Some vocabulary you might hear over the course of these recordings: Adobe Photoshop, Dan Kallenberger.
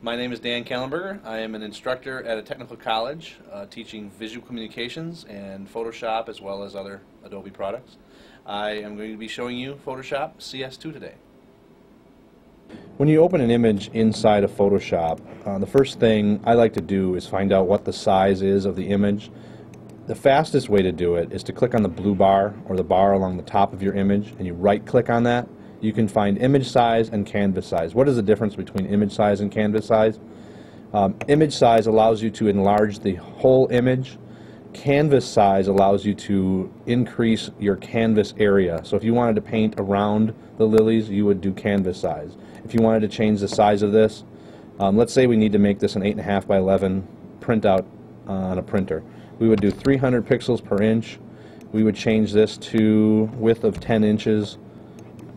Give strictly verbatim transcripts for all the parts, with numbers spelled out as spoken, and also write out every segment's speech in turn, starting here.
My name is Dan Kallenberger. I am an instructor at a technical college uh, teaching visual communications and Photoshop as well as other Adobe products. I am going to be showing you Photoshop C S two today. When you open an image inside of Photoshop, uh, the first thing I like to do is find out what the size is of the image. The fastest way to do it is to click on the blue bar or the bar along the top of your image and you right click on that. You can find image size and canvas size. What is the difference between image size and canvas size? Um, image size allows you to enlarge the whole image. Canvas size allows you to increase your canvas area. So if you wanted to paint around the lilies, you would do canvas size. If you wanted to change the size of this, um, let's say we need to make this an eight and a half by eleven printout uh, on a printer. We would do three hundred pixels per inch. We would change this to width of ten inches.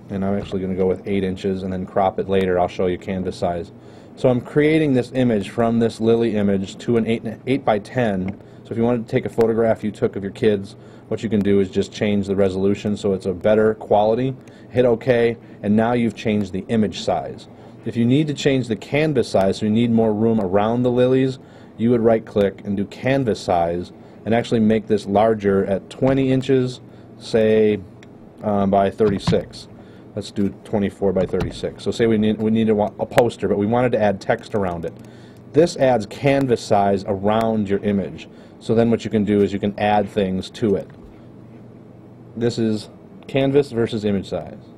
And I'm actually going to go with eight inches and then crop it later. I'll show you canvas size. So I'm creating this image from this lily image to an eight by ten. So if you wanted to take a photograph you took of your kids, what you can do is just change the resolution so it's a better quality. Hit OK, and now you've changed the image size. If you need to change the canvas size, so you need more room around the lilies, you would right click and do canvas size and actually make this larger at twenty inches, say um, by thirty-six. Let's do twenty-four by thirty-six. So say we need we need a, a poster, but we wanted to add text around it. This adds canvas size around your image. So then what you can do is you can add things to it. This is canvas versus image size.